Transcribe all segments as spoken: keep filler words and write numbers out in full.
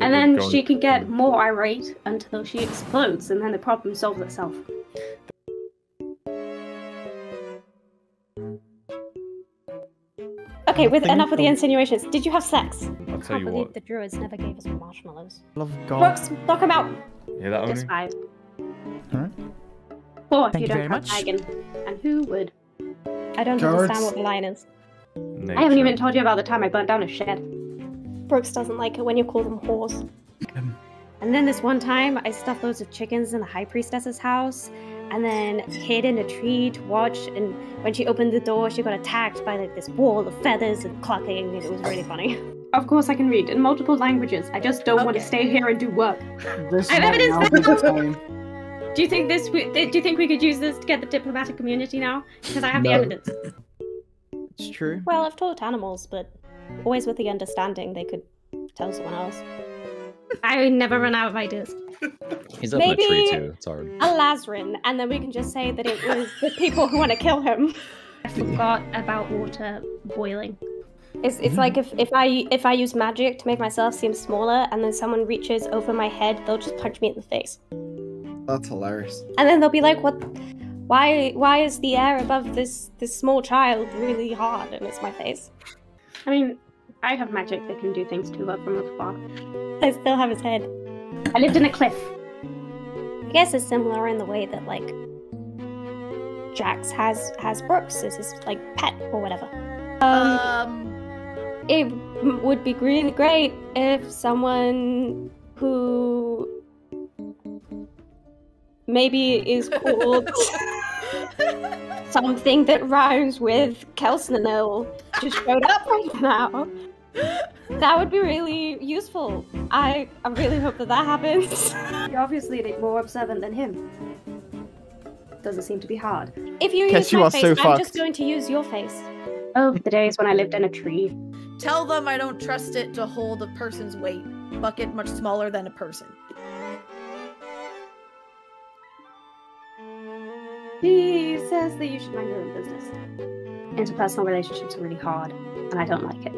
And then she can get more irate until she explodes, and then the problem solves itself. Okay, with enough of the insinuations. Did you have sex? I'll tell you what. The druids never gave us marshmallows. Love God. Brooks, knock him out. Yeah, that one. Five. All right. Four. Thank you, you very much. Dragon. And who would? I don't Guards. understand what the line is. Nature. I haven't even told you about the time I burnt down a shed. Brooks doesn't like it when you call them whores. Um. And then this one time, I stuffed loads of chickens in the high priestess's house, and then hid in a tree to watch, and when she opened the door, she got attacked by like this wall of feathers and clucking, and it was really funny. Of course I can read in multiple languages, I just don't okay. want to stay here and do work. This I have evidence now! Do you think this, we, do you think we could use this to get the diplomatic community now? Because I have no. the evidence. It's true. Well, I've taught animals, but always with the understanding they could tell someone else. I never run out of ideas. He's up in a tree too, it's hard. A Lazrin, and then we can just say that it was the people who want to kill him. I forgot about water boiling. It's it's mm-hmm. like if, if I if I use magic to make myself seem smaller and then someone reaches over my head, they'll just punch me in the face. That's hilarious. And then they'll be like, what why why is the air above this this small child really hard? And it's my face. I mean, I have magic that can do things to her from afar. I still have his head. I lived in a cliff. I guess it's similar in the way that, like, Jax has has Brooks as his, like, pet or whatever. Um, um... It would be great if someone who maybe is called something that rhymes with Kelsnanil just showed up right now. That would be really useful. I, I really hope that that happens. You're obviously more observant than him. Doesn't seem to be hard. If you Guess use you my face, so I'm fucked. just going to use your face. Oh, the days when I lived in a tree. Tell them I don't trust it to hold a person's weight. Bucket much smaller than a person. He says that you should mind your own business. Interpersonal relationships are really hard, and I don't like it.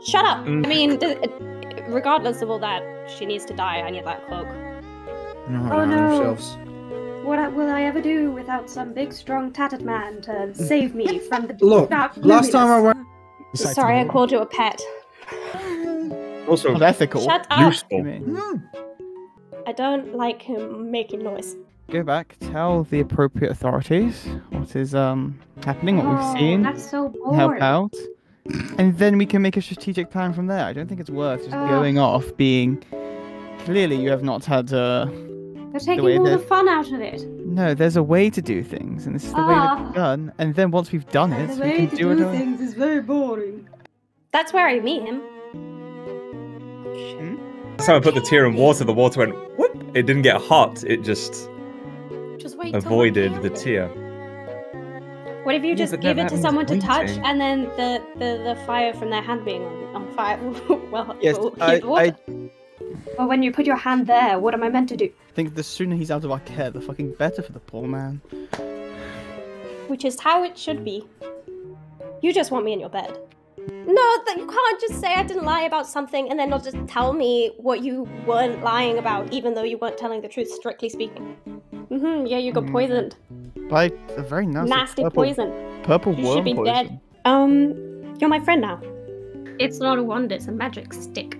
Shut up! Mm. I mean, regardless of all that, she needs to die. I need that cloak. No, oh no! What will I ever do without some big, strong, tattered man to save me from the Look, last time I went... Sorry, I called you a pet. Also, ethical. Shut up! Useful. Mm. I don't like him making noise. Go back, tell the appropriate authorities what is um happening, what oh, we've seen. That's so boring. Help out. And then we can make a strategic plan from there. I don't think it's worth just uh, going off being... Clearly you have not had uh, They're taking the all that... the fun out of it. No, there's a way to do things, and this is the uh, way that's done. And then once we've done it, we can do it. The way to do, do things is very boring. That's where I meet him. Hmm? That's how I put the tear in water. The water went whoop. It didn't get hot. It just, just wait avoided the tear. What if you just yeah, give it to someone to touch, and then the, the, the fire from their hand being on, on fire well, yes, will I, the water? I... Well, when you put your hand there, what am I meant to do? I think the sooner he's out of our care, the fucking better for the poor man. Which is how it should be. You just want me in your bed. No, you can't just say I didn't lie about something and then not just tell me what you weren't lying about, even though you weren't telling the truth, strictly speaking. Mm-hmm, yeah, you got mm. poisoned. By a very nasty, nasty purple, poison. Purple worm You should be poison. dead. Um, you're my friend now. It's not a wand, it's a magic stick.